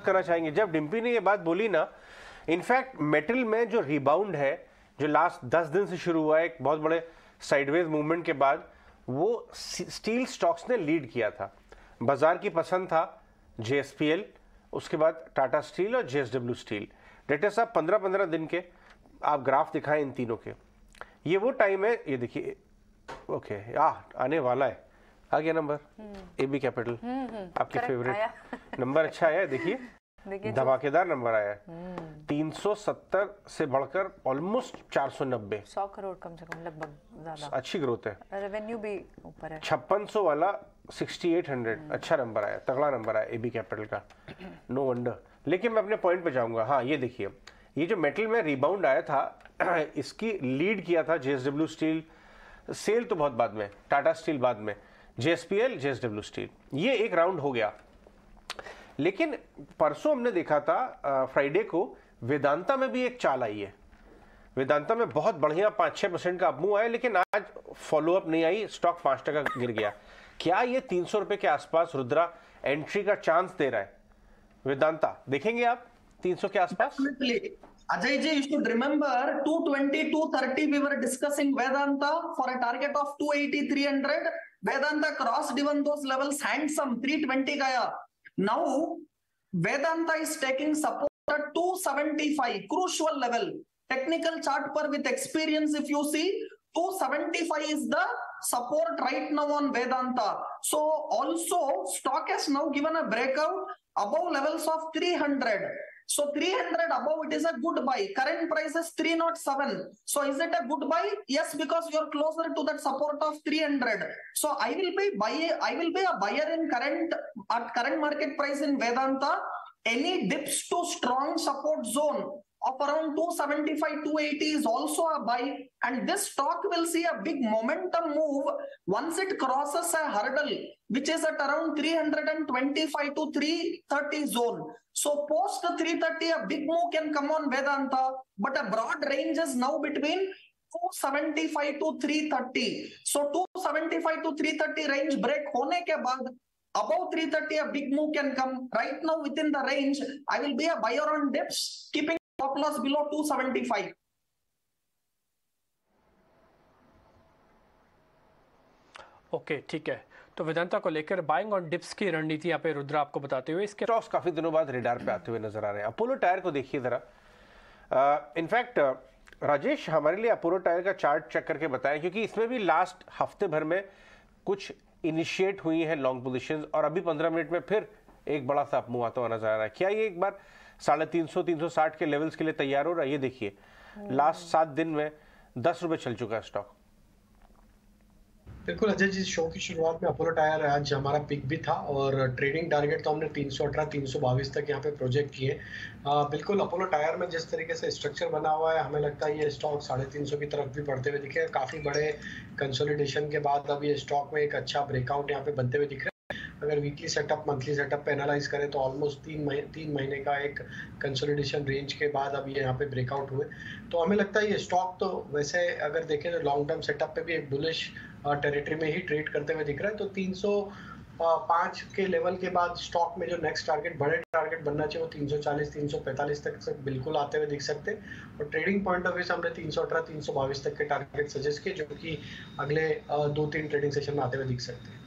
सख्त करना चाहेंगे। जब डिम्पी ने ये बात बोली ना, इनफैक्ट मेटल में जो रिबाउंड है जो लास्ट 10 दिन से शुरू हुआ है एक बहुत बड़े साइडवेज मूवमेंट के बाद, वो स्टील स्टॉक्स ने लीड किया था। बाजार की पसंद था JSPL, उसके बाद टाटा स्टील और JSW स्टील। डेटा साहब 15-15 दिन के आप ग्राफ दिखाएं इन तीनों के। ये वो टाइम है, ये देखिए, ओके आने वाला है, आ गया नंबर AB कैपिटल, आपकी फेवरेट नंबर। अच्छा आया, देखिए धमाकेदार नंबर आया, 370 से बढ़कर ऑलमोस्ट 490, 100 करोड़ कम से कम लगभग, ज़्यादा अच्छी ग्रोथ है। रेवेन्यू भी ऊपर है, 5600 वाला 6800, अच्छा नंबर आया, तगड़ा नंबर आया AB कैपिटल का, नो वंडर। लेकिन मैं अपने पॉइंट पे जाऊंगा। हाँ ये देखिए, ये जो मेटल में रिबाउंड आया था इसकी लीड किया था JSW स्टील, सेल तो बहुत बाद में, टाटा स्टील बाद में, JSPL JSW स्टील। ये एक राउंड हो गया, लेकिन परसों हमने देखा था फ्राइडे को वेदांता में भी एक चाल आई है। वेदांता में बहुत बढ़िया 5-6% का अपमूव आया, लेकिन आज फॉलोअप नहीं आई, स्टॉक 5 टका गिर गया। क्या ये 300 रुपये के आसपास रुद्रा एंट्री का चांस दे रहा है? वेदांता देखेंगे आप 300 के आसपास। Ajay ji, you should remember 220, 230 we were discussing Vedanta for a target of 280, 300. Vedanta crossed even those levels handsome, 320 gaya. Now Vedanta is taking support at 275, crucial level. Technical chart per with experience if you see, 275 is the support right now on Vedanta. So also stock has now given a breakout above levels of 300. So 300 above, it is a good buy. Current price is 307. So is it a good buy? Yes, because you are closer to that support of 300. So I will be a buyer in current market price in Vedanta. Any dips to strong support zone of around 275, 280 is also a buy, and this stock will see a big momentum move once it crosses a hurdle which is at around 325 to 330 zone. So post 330, a big move can come on Vedanta, but a broad range is now between 275 to 330. So 275 to 330 range break होने के बाद above 330 a big move can come. Right now within the range, I will be a buyer on dips, keeping stop loss below 275. Okay ठीक है, तो वेदांता को लेकर buying on dips की रणनीति यहाँ पे रुद्रा आपको बताते हुए इसके स्टॉक्स काफी दिनों बाद रेडार पे आते हुए नजर आ रहे हैं। अपोलो टायर को देखिए जरा, इनफैक्ट राजेश हमारे लिए अपोलो टायर का चार्ट चेक करके बताएं, क्योंकि इसमें भी लास्ट हफ्ते भर में कुछ इनिशिएट हुई है लॉन्ग पोजिशन, और अभी 15 मिनट में फिर एक बड़ा सा अपमूव आता हुआ नजर आ रहा है। क्या ये एक बार 350-360 के लेवल्स के लिए तैयार हो रहा है? ये देखिए लास्ट 7 दिन में 10 रुपए चल चुका है स्टॉक। बिल्कुल अजय जी, शो की शुरुआत में अपोलो टायर आज हमारा पिक भी था, और ट्रेडिंग टारगेट तो हमने 318-322 तक यहाँ पे प्रोजेक्ट किए। बिल्कुल अपोलो टायर में जिस तरीके से स्ट्रक्चर बना हुआ है, हमें लगता है ये स्टॉक 350 की तरफ भी बढ़ते हुए दिखे। काफ़ी बड़े कंसोलिडेशन के बाद अब ये स्टॉक में एक अच्छा ब्रेकआउट यहाँ पे बनते हुए दिख रहा है। अगर वीकली सेटअप मंथली सेटअप पे एनालाइज करें तो ऑलमोस्ट 3 महीने का एक कंसोलिडेशन रेंज के बाद अब ये यहाँ पे ब्रेकआउट हुए, तो हमें लगता है ये स्टॉक तो वैसे अगर देखें तो लॉन्ग टर्म सेटअप पे भी एक बुलिश टेरिटरी में ही ट्रेड करते हुए दिख रहा है। तो 305 के लेवल के बाद स्टॉक में जो नेक्स्ट टारगेट, बड़े टारगेट बनना चाहिए, वो 340-345 तक बिल्कुल आते हुए दिख सकते हैं। और ट्रेडिंग पॉइंट ऑफ व्यू से हमने 318-322 तक के टारगेट सजेस्ट किए, जो कि अगले 2-3 ट्रेडिंग सेशन में आते हुए दिख सकते हैं।